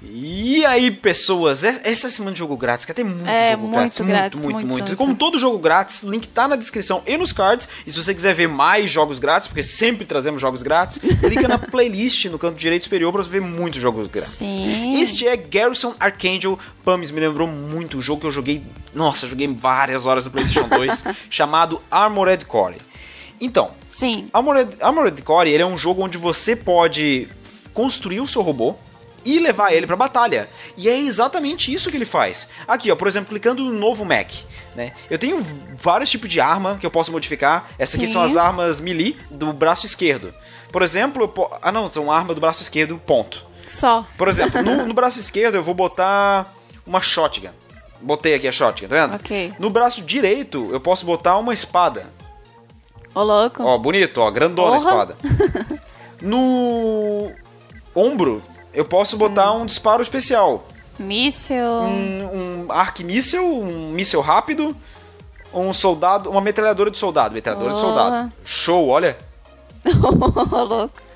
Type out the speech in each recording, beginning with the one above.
E aí, pessoas, essa semana de jogo grátis, que tem muito jogo grátis, muito. E como todo jogo grátis, o link tá na descrição e nos cards, e se você quiser ver mais jogos grátis, porque sempre trazemos jogos grátis, clica na playlist no canto direito superior pra você ver muitos jogos grátis. Sim. Este é Garrison Archangel. Pamis me lembrou muito um jogo que eu joguei, nossa, joguei várias horas no Playstation 2, chamado Armored Core. Então, sim. Armored Core, ele é um jogo onde você pode construir o seu robô e levar ele pra batalha. E é exatamente isso que ele faz. Aqui, ó, por exemplo, clicando no novo Mac, né? Eu tenho vários tipos de arma que eu posso modificar. Essas aqui são as armas melee do braço esquerdo. Por exemplo, ah não, são arma do braço esquerdo, ponto. Só. Por exemplo, no braço esquerdo eu vou botar uma shotgun. Botei aqui a shotgun, tá vendo? Ok. No braço direito eu posso botar uma espada. Ô, louco. Ó, bonito, ó, grandona a espada. No ombro eu posso botar um disparo especial. Míssel. Um arquimíssel, um míssel rápido, um soldado, uma metralhadora de soldado. Metralhadora de soldado. Show, olha. Louco.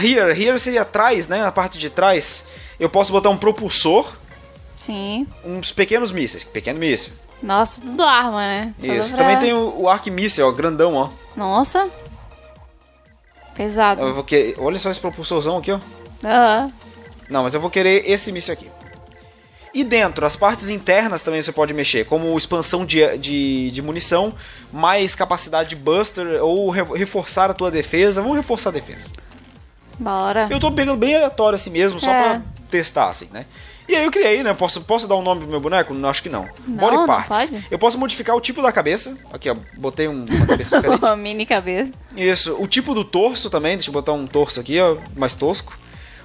Here seria atrás, né? Na parte de trás. Eu posso botar um propulsor. Sim. Uns pequenos mísseis. Pequeno míssel. Nossa, tudo arma, né? Isso. Pra... Também tem o arquimíssel, ó, grandão, ó. Nossa. Pesado. Eu vou querer... Olha só esse propulsorzão aqui, ó. Aham. Não, mas eu vou querer esse míssil aqui. E dentro, as partes internas também você pode mexer, como expansão de munição, mais capacidade de buster, ou reforçar a tua defesa. Vamos reforçar a defesa. Bora. Eu tô pegando bem aleatório assim mesmo, só pra testar, assim, né? E aí eu criei, né? Posso dar um nome pro meu boneco? Não, acho que não. Body parts. Não pode. Eu posso modificar o tipo da cabeça. Aqui, ó. Botei uma cabeça diferente. Uma mini cabeça. Isso. O tipo do torso também. Deixa eu botar um torso aqui, ó. Mais tosco.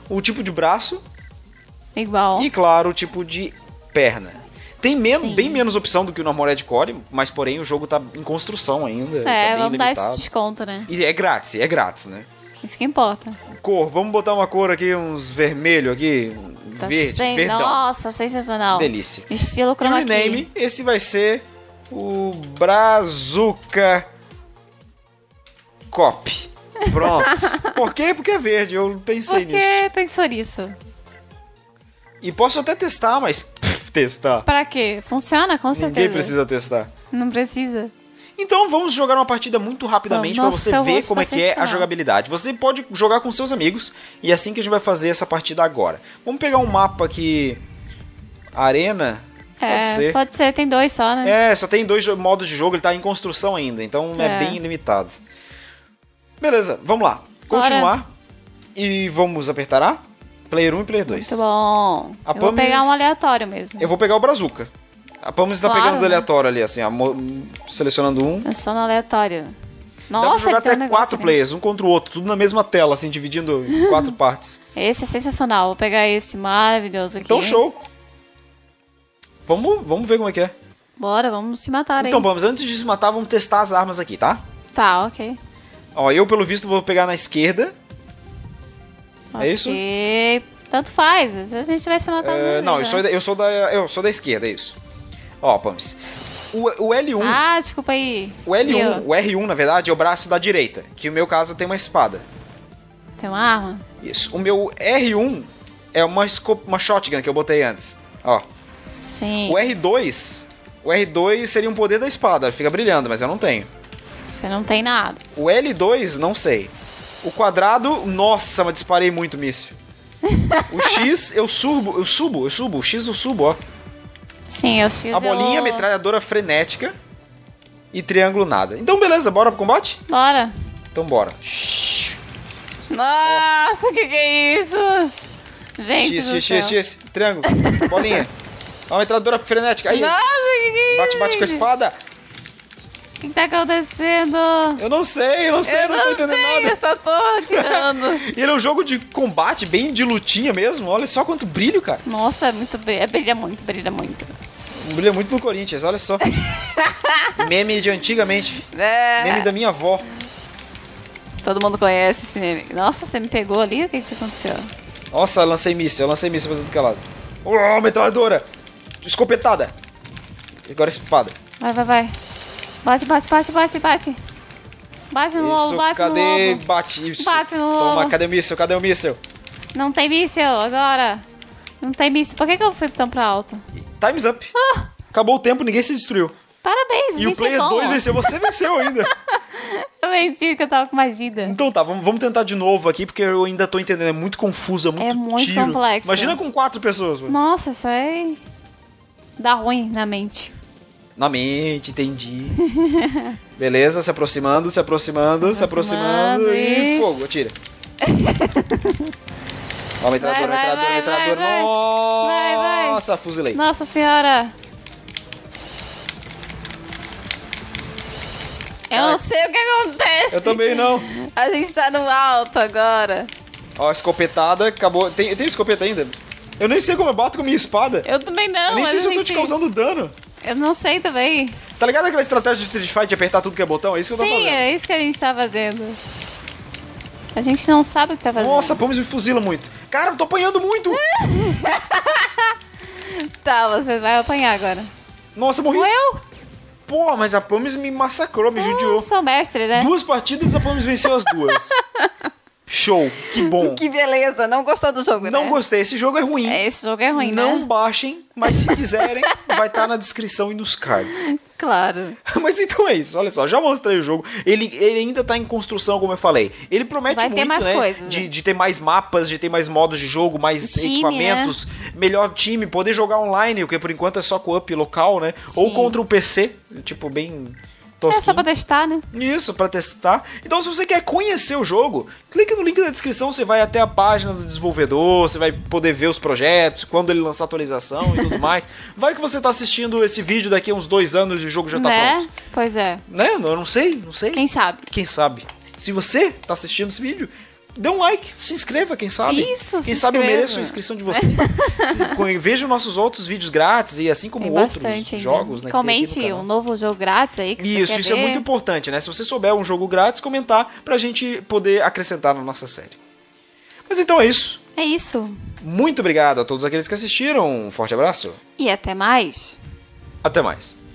O tipo de braço. Igual. E, claro, o tipo de perna. Tem bem menos opção do que o Armored Core, mas, porém, o jogo tá em construção ainda. É, tá bem vamos limitado. Dar esse desconto, né? E é grátis, né? Isso que importa. Cor. Vamos botar uma cor aqui, uns vermelho aqui... Verde, verdão. Nossa, sensacional. Delícia. Estilo chroma key. E o name, esse vai ser o Brazuca Cop. Pronto. Por quê? Porque é verde, eu pensei nisso. Por que pensou nisso? E posso até testar, mas... testar. Pra quê? Funciona, com certeza. Ninguém precisa testar. Não precisa. Então vamos jogar uma partida muito rapidamente para você ver como é que é a jogabilidade. Você pode jogar com seus amigos e é assim que a gente vai fazer essa partida agora. Vamos pegar um mapa aqui... Arena? Pode ser, tem dois só, né? É, só tem dois modos de jogo, ele tá em construção ainda, então é bem limitado. Beleza, vamos lá. Continuar. Bora. E vamos apertar A, Player 1 e Player 2. Muito bom. Eu vou pegar um aleatório mesmo. Eu vou pegar o Brazuca. A Pamis tá pegando do aleatório ali, assim, ó, selecionando um. É só no aleatório. Nossa, dá pra jogar até quatro players, um contra o outro, tudo na mesma tela, assim, dividindo em quatro partes. Esse é sensacional, vou pegar esse maravilhoso aqui. Então, show. Vamos ver como é que é. Bora, vamos se matar aí. Então, Pamis, antes de se matar, vamos testar as armas aqui, tá? Tá, ok. Ó, eu, pelo visto, vou pegar na esquerda. Okay. É isso? Tanto faz, a gente vai se matar mesmo. Não, eu sou da esquerda, é isso. Ó, Pamis, o L1... Ah, desculpa aí. O R1, na verdade, é o braço da direita, que no meu caso tem uma espada. Tem uma arma? Isso. O meu R1 é uma shotgun que eu botei antes, ó. Sim. O R2 seria um poder da espada, fica brilhando, mas eu não tenho. Você não tem nada. O L2, não sei. O quadrado, nossa, mas disparei muito míssil. O X, eu subo, o X eu subo, ó. Sim, eu fiz. A bolinha, metralhadora frenética e triângulo nada. Então, beleza, bora pro combate? Bora. Então, bora. Nossa, o que é isso? Gente, X, triângulo, bolinha. A metralhadora frenética. Aí, nossa, o que é isso? Bate com a espada. O que tá acontecendo? Eu não sei, eu não tô entendendo nada. Eu só tô tirando. E ele é um jogo de combate, bem de lutinha mesmo. Olha só quanto brilho, cara. Nossa, é muito brilho. Brilha muito. Brilha muito no Corinthians, olha só. Meme de antigamente. É. Meme da minha avó. Todo mundo conhece esse meme. Nossa, você me pegou ali? O que que aconteceu? Nossa, eu lancei míssil pra tudo que é lado. Oh, metralhadora. Escopetada. Agora espada. Vai. Bate. Bate no lobo. Cadê? Bate no lobo. Toma, cadê o míssel? Não tem míssil agora. Não tem míssil. Por que eu fui tão pra alto? Time's up. Ah. Acabou o tempo, ninguém se destruiu. Parabéns, gente. E o Player 2 venceu. Você venceu ainda. Eu venci, que eu tava com mais vida. Então tá, vamos tentar de novo aqui, porque eu ainda tô entendendo. É muito confusa, muito tiro. É muito complexo. Imagina com 4 pessoas. Mano. Nossa, isso aí... Dá ruim na mente. Na mente, entendi. Beleza, se aproximando, se aproximando, se aproximando. E fogo, atira. Ó, metralhadora, metralhadora, metralhadora. Nossa, fuzilei. Nossa senhora. Eu não sei o que acontece. Eu também não. A gente tá no alto agora. Ó, escopetada, acabou. Tem escopeta ainda? Eu nem sei como eu bato com a minha espada. Eu também não. Eu nem sei se eu tô te causando dano. Eu não sei também. Você tá ligado aquela estratégia de Street Fighter de apertar tudo que é botão? É isso que eu tô fazendo. Sim, é isso que a gente tá fazendo. A gente não sabe o que tá fazendo. Nossa, a Pamis me fuzila muito. Cara, eu tô apanhando muito. Tá, você vai apanhar agora. Nossa, morri. Morreu? Pô, mas a Pamis me massacrou, me judiou. Eu sou mestre, né? 2 partidas, a Pamis venceu as 2. Show, que bom. Que beleza, não gostou do jogo, né? Não gostei, esse jogo é ruim. É, esse jogo é ruim, né? Não baixem, mas se quiserem, vai estar na descrição e nos cards. Claro. Mas então é isso, olha só, já mostrei o jogo. Ele ainda tá em construção, como eu falei. Ele promete vai muito, ter mais, né? Coisas. De ter mais mapas, de ter mais modos de jogo, mais time, equipamentos, né? Melhor time, poder jogar online, porque por enquanto é só com up local, né? Sim. Ou contra o PC, tipo, bem... Tosquinho. É só pra testar, né? Isso, pra testar. Então, se você quer conhecer o jogo, clique no link da descrição, você vai até a página do desenvolvedor, você vai poder ver os projetos, quando ele lançar a atualização e tudo mais. Vai que você tá assistindo esse vídeo daqui a uns 2 anos e o jogo já tá pronto. Pois é. Né? Eu não sei, não sei. Quem sabe? Quem sabe? Se você tá assistindo esse vídeo, dê um like, se inscreva, quem sabe? Isso, quem sabe eu mereço a inscrição de você. Veja nossos outros vídeos grátis e assim como outros jogos, né? Comente um novo jogo grátis aí que você quer ver. Isso é muito importante, né? Se você souber um jogo grátis, comentar pra gente poder acrescentar na nossa série. Mas então é isso. É isso. Muito obrigado a todos aqueles que assistiram. Um forte abraço. E até mais. Até mais.